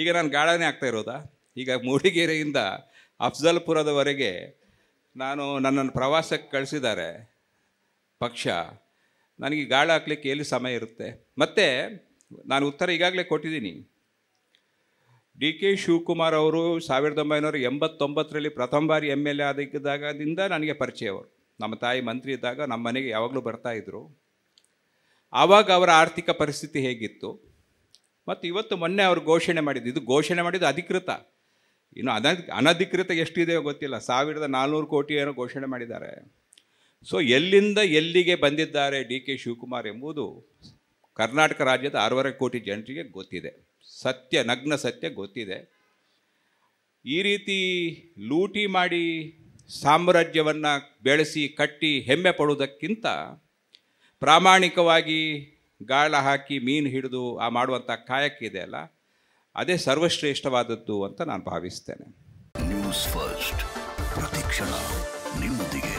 ಈಗ ನಾನು ಗಾಢನೆ ಆಗ್ತಾ ಇರೋದಾ? ಈಗ ಮೂಡಿಗೆರೆಯಿಂದ ಅಫ್ಜಲ್ಪುರದವರೆಗೆ ನಾನು ನನ್ನನ್ನು ಪ್ರವಾಸಕ್ಕೆ ಕಳಿಸಿದ್ದಾರೆ ಪಕ್ಷ, ನನಗೆ ಗಾಳ ಹಾಕ್ಲಿಕ್ಕೆ ಎಲ್ಲಿ ಸಮಯ ಇರುತ್ತೆ? ಮತ್ತು ನಾನು ಉತ್ತರ ಈಗಾಗಲೇ ಕೊಟ್ಟಿದ್ದೀನಿ. ಡಿ ಕೆ ಶಿವಕುಮಾರ್ ಅವರು 1989ರಲ್ಲಿ ಪ್ರಥಮ ಬಾರಿ MLA ಆಗಿದ್ದಾಗದಿಂದ ನನಗೆ ಪರಿಚಯವರು. ನಮ್ಮ ತಾಯಿ ಮಂತ್ರಿ ಇದ್ದಾಗ ನಮ್ಮ ಮನೆಗೆ ಯಾವಾಗಲೂ ಬರ್ತಾಯಿದ್ರು. ಆವಾಗ ಅವರ ಆರ್ಥಿಕ ಪರಿಸ್ಥಿತಿ ಹೇಗಿತ್ತು ಮತ್ತು ಇವತ್ತು ಮೊನ್ನೆ ಅವರು ಘೋಷಣೆ ಮಾಡಿದ್ದು, ಇದು ಘೋಷಣೆ ಮಾಡಿದ್ದು ಅಧಿಕೃತ, ಇನ್ನು ಅನಧಿಕೃತ ಎಷ್ಟಿದೆಯೋ ಗೊತ್ತಿಲ್ಲ, 1400 ಕೋಟಿ ಏನೋ ಘೋಷಣೆ ಮಾಡಿದ್ದಾರೆ. ಸೊ ಎಲ್ಲಿಂದ ಎಲ್ಲಿಗೆ ಬಂದಿದ್ದಾರೆ ಡಿ ಕೆ ಶಿವಕುಮಾರ್ ಎಂಬುದು ಕರ್ನಾಟಕ ರಾಜ್ಯದ 6.25 ಕೋಟಿ ಜನರಿಗೆ ಗೊತ್ತಿದೆ, ಸತ್ಯ, ನಗ್ನ ಸತ್ಯ ಗೊತ್ತಿದೆ. ಈ ರೀತಿ ಲೂಟಿ ಮಾಡಿ ಸಾಮ್ರಾಜ್ಯವನ್ನು ಬೆಳೆಸಿ ಕಟ್ಟಿ ಹೆಮ್ಮೆ ಪಡುವುದಕ್ಕಿಂತ ಪ್ರಾಮಾಣಿಕವಾಗಿ ಗಾಳ ಹಾಕಿ ಮೀನು ಹಿಡಿದು ಆ ಮಾಡುವಂಥ ಕಾಯಕ್ಕಿದೆ ಅಲ್ಲ, ಅದೇ ಸರ್ವಶ್ರೇಷ್ಠವಾದದ್ದು ಅಂತ ನಾನು ಭಾವಿಸ್ತೇನೆ. ನ್ಯೂಸ್ ಫಸ್ಟ್, ಪ್ರತಿಕ್ಷಣ ನಿಮ್ಮೊಂದಿಗೆ.